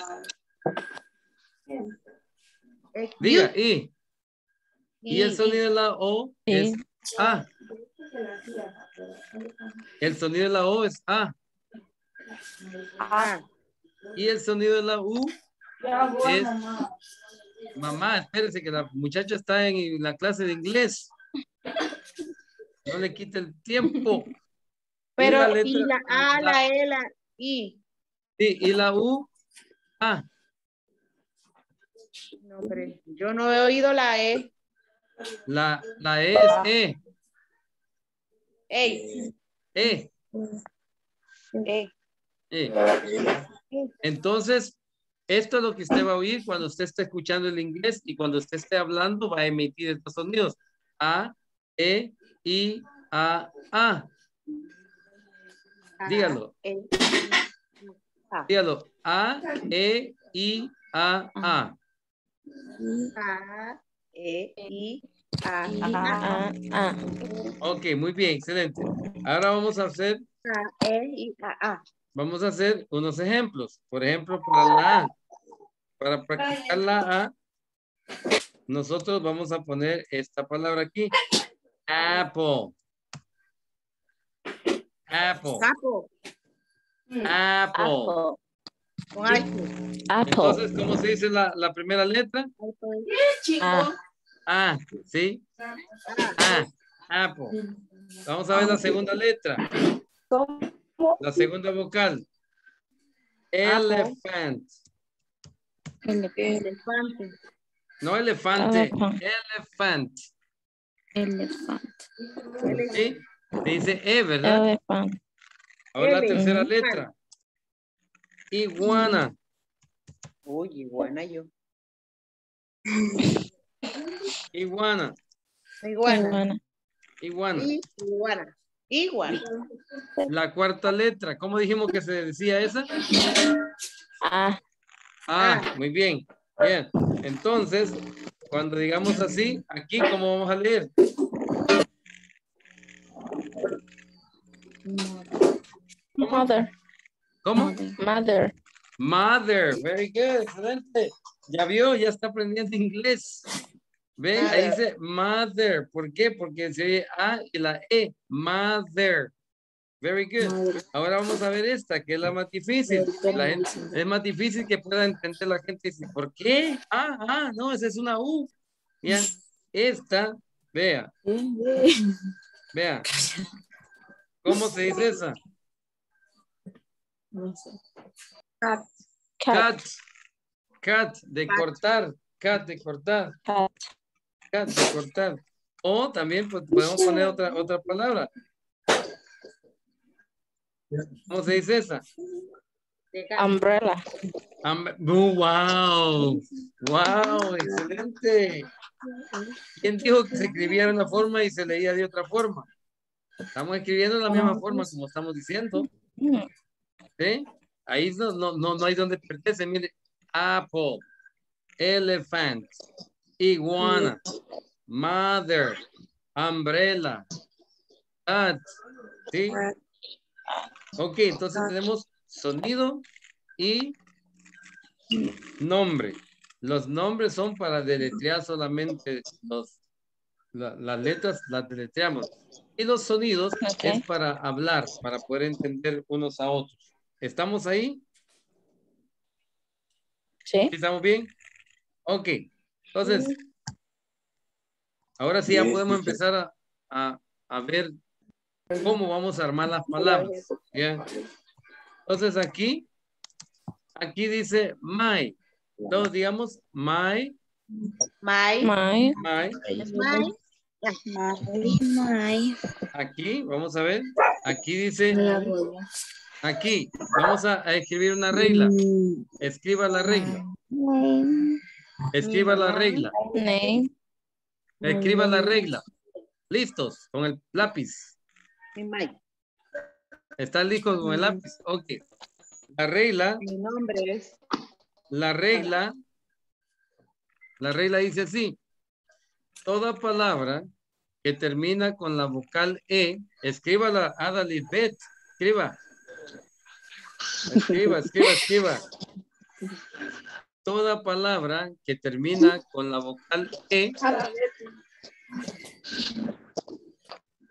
E. Diga I. I. Y el sonido de la O es I. A. El sonido de la O es A. A. Y el sonido de la U es mamá. Espérense que la muchacha está en la clase de inglés. No le quite el tiempo. Pero y la, letra, y la A, la, la E, la I. Sí, y la U, A. No, hombre, yo no he oído la E. La, la E es E. E. E. E. E. Entonces, esto es lo que usted va a oír cuando usted esté escuchando el inglés y cuando usted esté hablando va a emitir estos sonidos. A, E, I, A, A. Dígalo. Dígalo. A, E, I, A, A. A. E, I, A, A, A. Ok, muy bien, excelente. Ahora vamos a hacer A, E, I, A, A. Vamos a hacer unos ejemplos. Por ejemplo, para la A. Para practicar la A, nosotros vamos a poner esta palabra aquí. Apple. Apple. Apple. Apple. Apple. Entonces, ¿cómo se dice la, la primera letra? Apple. A. A, ¿sí? A, Apple. Vamos a ver la segunda letra. La segunda vocal. Elephant. Elefante. No elefante, elefant. Elefant. ¿Sí? Se dice E, ¿verdad? Elefant. Ahora la tercera letra. Iguana. Uy, iguana yo. Iguana. Iguana. Iguana. Iguana. Iguana. La cuarta letra. ¿Cómo dijimos que se decía esa? Ah. Ah, muy bien. Bien. Entonces, cuando digamos así, aquí, ¿cómo vamos a leer? Mother. ¿Cómo? Mother. Mother. Very good. Excelente. Ya vio, ya está aprendiendo inglés. Ven, ahí dice mother. ¿Por qué? Porque se oye A y la E. Mother. Very good. Mother. Ahora vamos a ver esta, que es la más difícil. La gente, es más difícil que pueda entender la gente. Dice, ¿por qué? Ah, ah, no, esa es una U. Ya. Esta, vea. Vea. ¿Cómo se dice esa? No sé. Cat. Cat. Cat, de cat. cortar. Cat, de cortar. Cat. Cat, de cortar. O también pues, podemos poner otra, otra palabra. ¿Cómo se dice esa? Umbrella. Um, oh, wow. Wow, excelente. ¿Quién dijo que se escribía de una forma y se leía de otra forma? Estamos escribiendo de la misma forma como estamos diciendo. ¿Sí? Ahí no, no, no, no hay donde pertenece. Mire, apple, elephant, iguana, mother, umbrella, cat. ¿Sí? Ok, entonces tenemos sonido y nombre. Los nombres son para deletrear solamente los, la, las letras, las deletreamos. Y los sonidos okay. es para hablar, para poder entender unos a otros. ¿Estamos ahí? Sí. ¿Estamos bien? Ok. Entonces, ahora sí ya podemos empezar a, a, a ver cómo vamos a armar las palabras. ¿Ya? Entonces aquí, aquí dice my. Entonces digamos my. My. My. My. My. My. Aquí, vamos a ver. Aquí dice. Aquí, vamos a, a escribir una regla. Escriba la regla. Escriba la regla. Escriba la regla. Listos, con el lápiz. ¿Están listos con el lápiz? Ok. La regla. Mi nombre es. La regla. La regla dice así. Toda palabra que termina con la vocal E, escríbala, Ada Lisbeth, escriba. Escriba, escriba, escriba. Toda palabra que termina con la vocal E,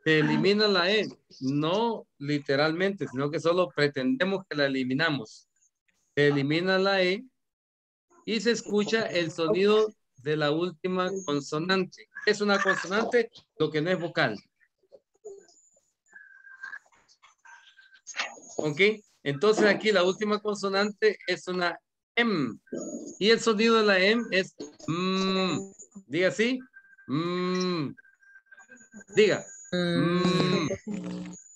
se elimina la E, no literalmente, sino que solo pretendemos que la eliminamos. Se elimina la E y se escucha el sonido de la última consonante. Es una consonante, lo que no es vocal. Ok, entonces aquí la última consonante es una M. Y el sonido de la M es M. Diga así. M. Diga. M.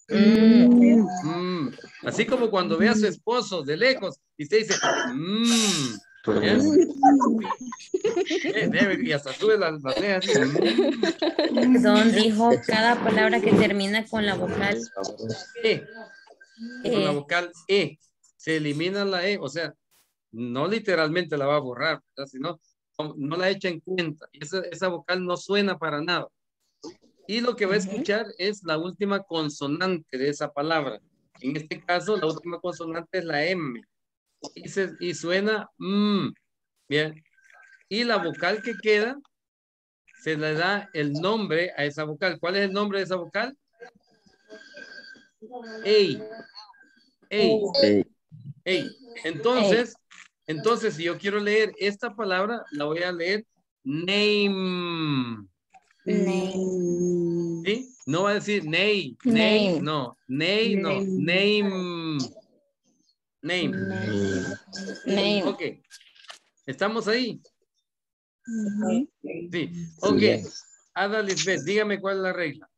M. M. Así como cuando ve a su esposo de lejos y usted dice M. Yes. Y hasta sube las bateas. Don dijo cada palabra que termina con la vocal E. E. Con la vocal E. Se elimina la E. O sea, no literalmente la va a borrar, ¿verdad? Sino no la echa en cuenta. Esa, esa vocal no suena para nada. Y lo que va a escuchar uh-huh. es la última consonante de esa palabra. En este caso, la última consonante es la M. Y, se, y suena mmm, bien, y la vocal que queda se le da el nombre a esa vocal. ¿Cuál es el nombre de esa vocal? Ey, ey, ey. Entonces, entonces si yo quiero leer esta palabra, la voy a leer name. Name. ¿Sí? No va a decir ney, ney, no, ney, no, name. Name. Name. Ok. ¿Estamos ahí? Uh-huh. Sí. Ok. Sí, Ada Lisbeth, dígame cuál es la regla.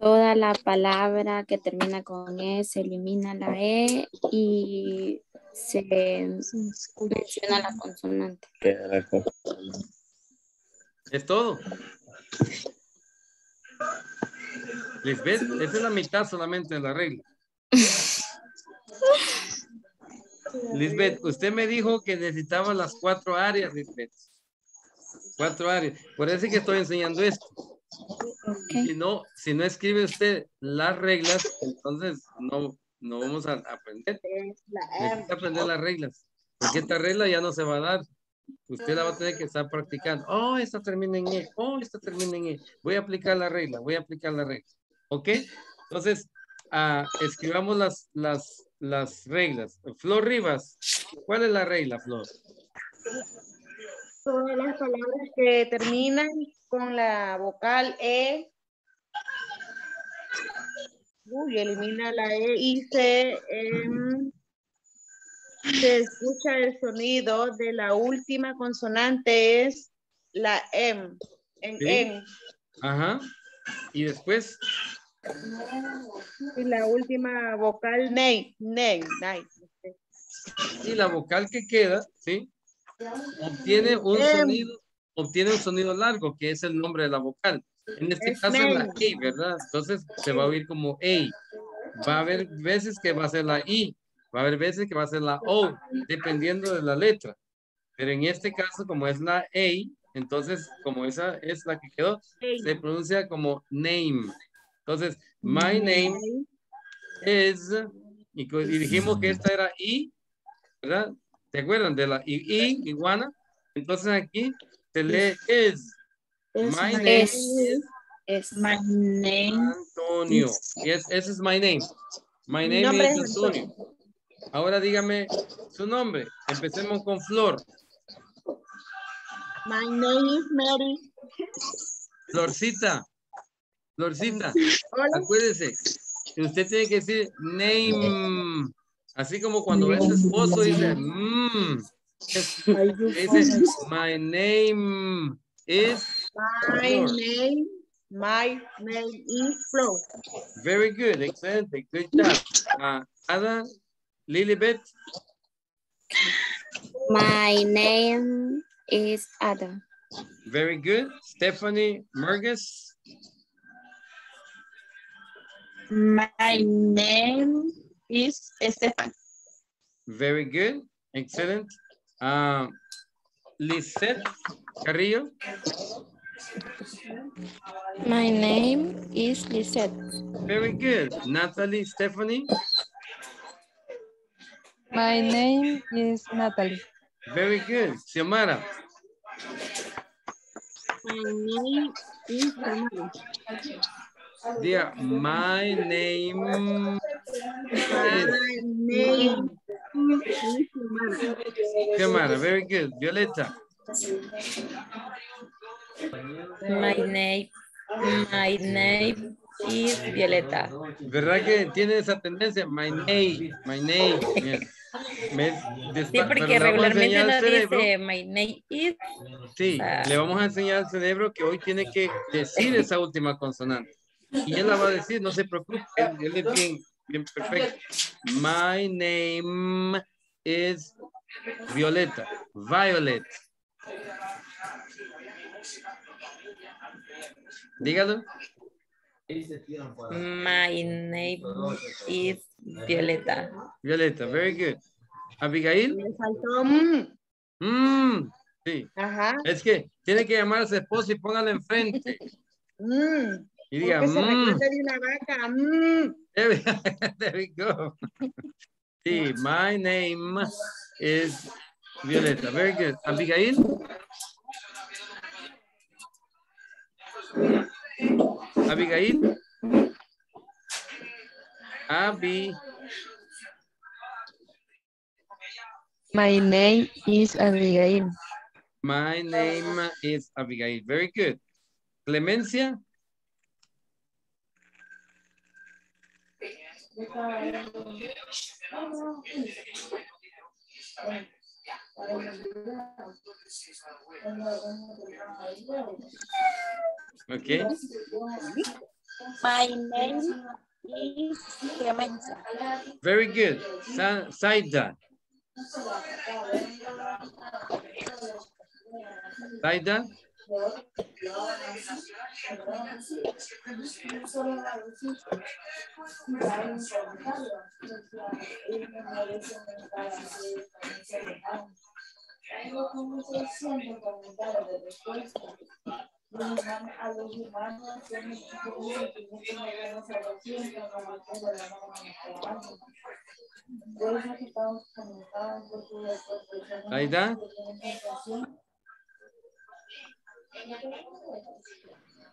Toda la palabra que termina con E se elimina la E y se menciona la consonante. ¿Es todo? ¿Les ves? Esa es la mitad solamente de la regla. Lisbeth, usted me dijo que necesitaba las cuatro áreas, Lisbeth. Cuatro áreas. Por eso es que estoy enseñando esto. Okay. Si no, si no escribe usted las reglas, entonces no, no vamos a aprender. Necesita aprender las reglas. Porque esta regla ya no se va a dar. Usted la va a tener que estar practicando. Oh, esta termina en E. Oh, esta termina en E. Voy a aplicar la regla. Voy a aplicar la regla. ¿Ok? Entonces, uh, escribamos las, las, las reglas. Flor Rivas, ¿cuál es la regla, Flor? Todas las palabras que terminan con la vocal E. Uy, elimina la E y se... Eh, se escucha el sonido de la última consonante, es la M. En sí. M. Ajá. Y después Y la última vocal, name, name, name. Y la vocal que queda, ¿sí? Obtiene un sonido, obtiene un sonido largo, que es el nombre de la vocal. En este es caso es la I, ¿verdad? Entonces se va a oír como E. Va a haber veces que va a ser la I, va a haber veces que va a ser la O, dependiendo de la letra. Pero en este caso, como es la E, entonces como esa es la que quedó, se pronuncia como name. Entonces, my name is, y, y dijimos que esta era I, ¿verdad? ¿Se acuerdan de la I, I iguana? Entonces aquí se lee is. My name es, is, es my name Antonio. Yes, ese es my name. My name nombre is Antonio. Antonio. Ahora dígame su nombre. Empecemos con Flor. My name is Mary. Florcita. Florcita. Hola. Acuérdese. Usted tiene que decir name. Así como cuando ve a su esposo dice mmm. Dice my name. Is my Flor. Name, my name is Flor. Very good, excellent, good job. Uh, Ada, Lisbeth. My name is Ada. Very good. Stephanie Burgos. My name is Stephanie. Very good, excellent. Uh, Lisette Carrillo. My name is Lisette. Very good. Natalie Stephanie. My name is Natalie. Very good. Xiomara. My name is Xiomara. Dear, my name. My name. Xiomara, very good. Violeta. My name, my name is Violeta. ¿Verdad que tiene esa tendencia? My name, my name. Yes. Me, sí, porque regularmente no dice my name is. Sí, uh, le vamos a enseñar al cerebro que hoy tiene que decir esa última consonante. Y él la va a decir, no se preocupe, él, él es bien, bien perfecto. My name is Violeta. Violet. Dígalo. My name is Violeta. Violeta, very good. Abigail. Me faltó. Mm. Mm. Sí. Ajá. Es que tiene que llamar a su esposo y póngale enfrente. Mm. Y diga. Porque se recuerda de una vaca. Mm. There we go. Sí, my name is Violeta. Very good. Abigail. Abigail. Abby. My name is Abigail. My name is Abigail. Very good. Clemencia. Okay. My name is Clemencia. Very good. Zaida. Zaida. Aida.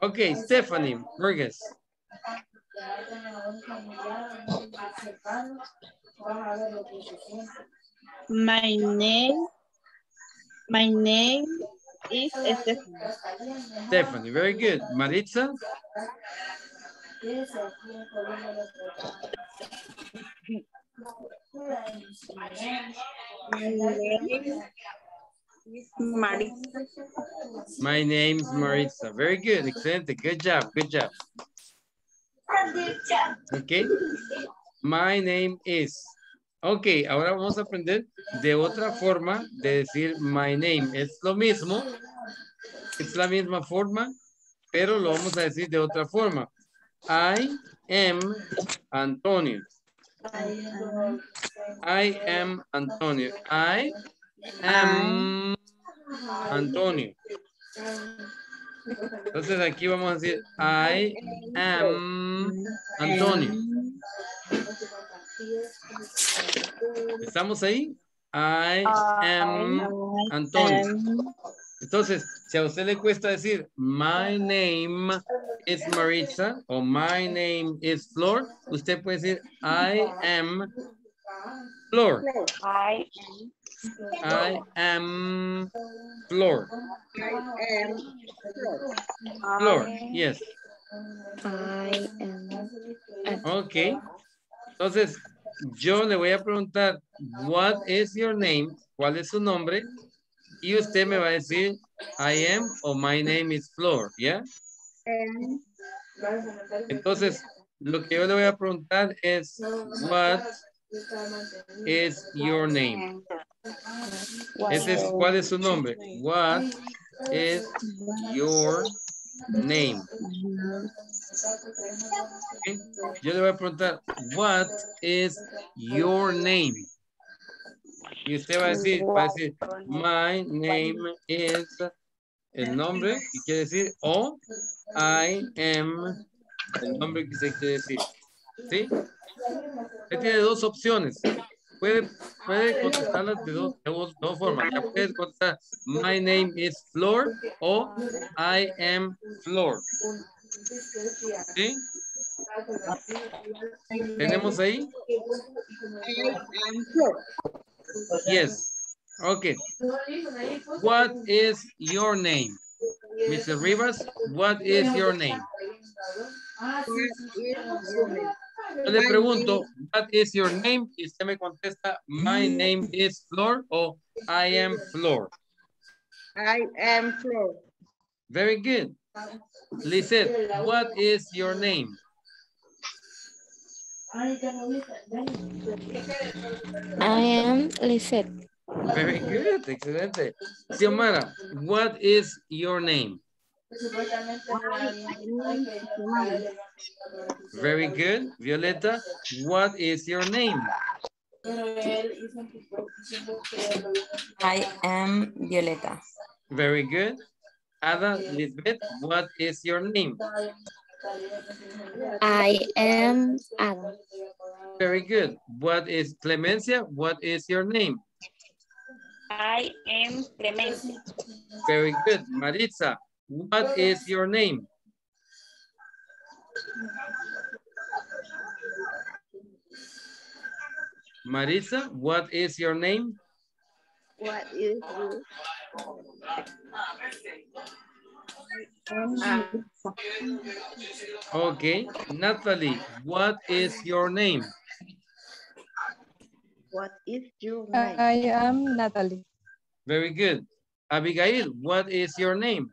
Okay, Stephanie Burgos. My name, my name is Stephanie. Stephanie, very good. Maritza. Maritza. My name's Maritza. Very good. Excellent. Good job. Good job. Ok. My name is. Ok, ahora vamos a aprender de otra forma de decir my name. Es lo mismo. Es la misma forma, pero lo vamos a decir de otra forma. I am Antonio. I am Antonio. I am Antonio. Entonces aquí vamos a decir I am Antonio. ¿Estamos ahí? I am Antonio. Entonces, si a usted le cuesta decir my name is Maritza o my name is Flor, usted puede decir I am Flor. I am I am Flor. I am Flor. Flor, yes. I am. Okay. Entonces, yo le voy a preguntar, what is your name? ¿Cuál es su nombre? Y usted me va a decir, I am o my name is Flor, ¿ya? Entonces, lo que yo le voy a preguntar es, what is your name? Ese es, ¿cuál es su nombre? What is your name? Okay. Yo le voy a preguntar, what is your name? Y usted va a decir, va a decir, my name is el nombre que quiere decir, o I am el nombre que se quiere decir. ¿Sí? Usted tiene dos opciones. Puede, puede contestarlas de dos, de dos formas. Ya puede contestar my name is Flor o I am Flor. ¿Sí? ¿Tenemos ahí? I am Flor. Yes. Okay. What is your name? Mister Rivas, what is your name? Yo le pregunto, what is your name? Y usted me contesta, my name is Flor o I am Flor. I am Flor. Very good. Lisette, what is your name? I am Lisette. Very good. Excelente. Xiomara, what is your name? Very good. Violeta, what is your name? I am Violeta. Very good. Ada Lisbeth, what is your name? I am Ada. Very good. What is Clemencia? What is your name? I am Clemencia. Very good. Maritza, what is your name? Maritza, what is your name? What is your name? Okay. Natalie, what is your name? What is your name? I am Natalie. Very good. Abigail, what is your name?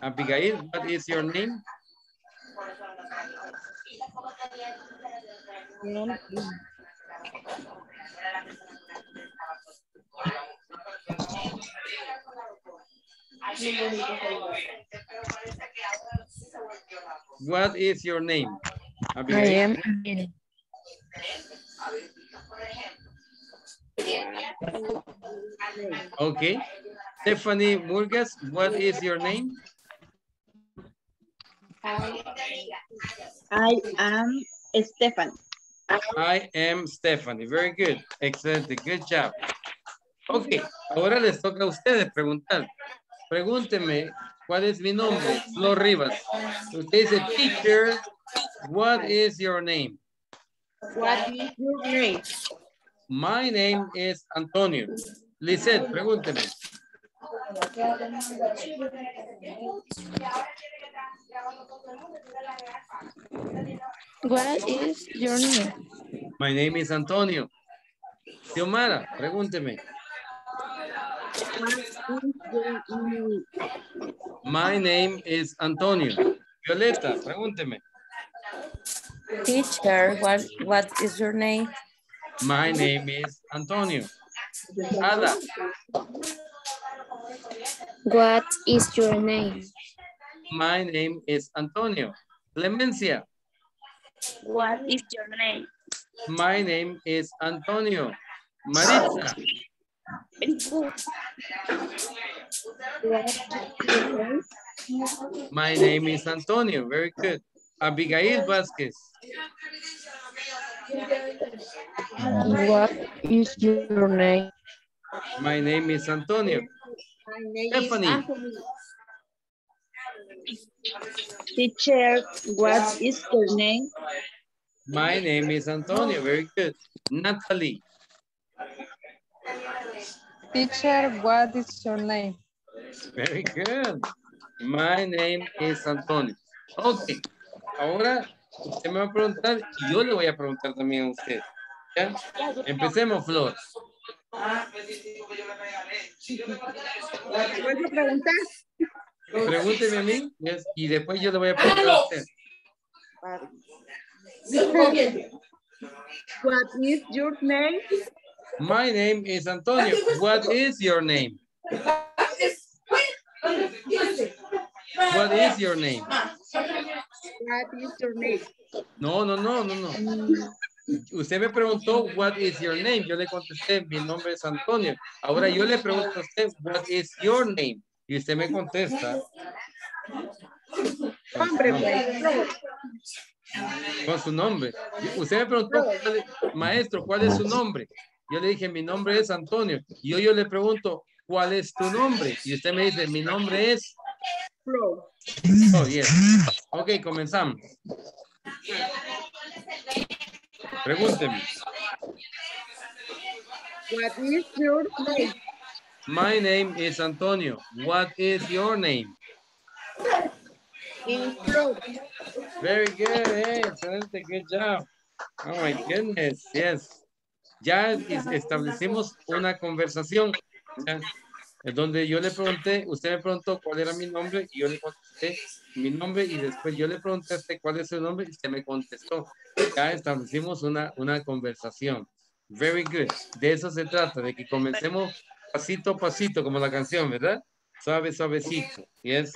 Abigail, what is your name? What is your name? Abigail. I am Abigail. Okay. Stephanie Burgos, what is your name? I am Stephanie. I am Stephanie. Very good. Excellent. Good job. Ok, ahora les toca a ustedes preguntar. Pregúntenme, ¿cuál es mi nombre? Flor Rivas. Usted dice, teacher, what is your name? What is your name? My name is Antonio. Lisette, pregúnteme. What is your name? My name is Antonio. Xiomara, pregúnteme. My name is Antonio. Violeta, pregúnteme. Teacher, what, what is your name? My name is Antonio. Ada. What is your name? My name is Antonio. Clemencia. What is your name? My name is Antonio. Maritza. My name is Antonio. Very good. Abigail Vázquez. What is your name? My name is Antonio. My name Stephanie. Is Anthony. Teacher, what is your name? My name is Antonio. Very good. Natalie. Teacher, what is your name? Very good. My name is Antonio. Okay. Ahora usted me va a preguntar y yo le voy a preguntar también a usted. ¿Ya? Empecemos, Flor. ¿Puedo preguntar? Pregúnteme a mí y después yo le voy a preguntar a usted. What is your name? My name is Antonio. What is your name? What is your name? What is your name? No, no, no, no, no. Usted me preguntó, what is your name? Yo le contesté, mi nombre es Antonio. Ahora yo le pregunto a usted, what is your name? Y usted me contesta. Hombre, con su nombre. Usted me preguntó, maestro, ¿cuál es su nombre? Yo le dije, mi nombre es Antonio. Y yo, yo le pregunto, ¿cuál es tu nombre? Y usted me dice, mi nombre es... Flor. Oh, yes. Ok, comenzamos. Pregúnteme. What is your name? My name is Antonio. What is your name? Flor. Very good. Hey, excelente. Good job. Oh my goodness. Yes. Ya establecimos una conversación, ¿ya? Donde yo le pregunté, usted me preguntó cuál era mi nombre y yo le contesté mi nombre y después yo le pregunté a usted cuál es su nombre y usted me contestó. Ya establecimos una, una conversación. Very good. De eso se trata, de que comencemos pasito a pasito, como la canción, ¿verdad? Suave, suavecito. Yes.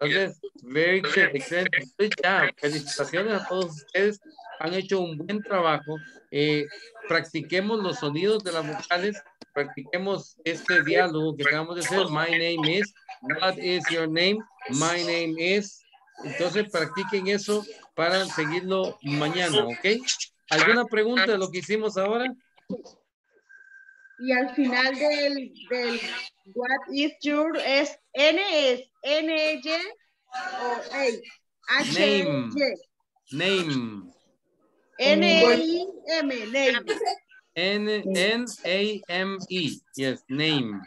Entonces, very good. Excelente. Ya, felicitaciones a todos ustedes. Han hecho un buen trabajo. Eh, practiquemos los sonidos de las vocales. Practiquemos este diálogo que acabamos de hacer. My name is. What is your name? My name is. Entonces, practiquen eso para seguirlo mañana, ¿ok? ¿Alguna pregunta de lo que hicimos ahora? Y al final del, del what is your, es N, es N, Y, o A, H, Y. Name. N-A-I-M, name. N-A-M-E, yes, name.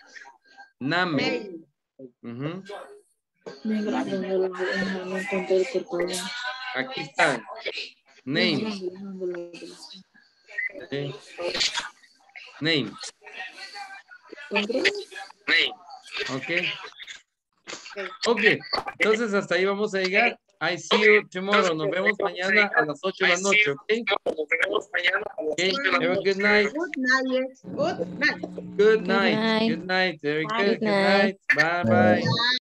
Name. Name. Uh-huh. Aquí está. Name. Okay. Name. Okay. Okay. Entonces hasta ahí vamos a llegar. I see you tomorrow. Nos vemos mañana a las ocho de la noche, okay? Nos vemos mañana a las ocho de la noche. Good night. Good night. Good night. Good night. Good night. Good night. Good night. Bye bye.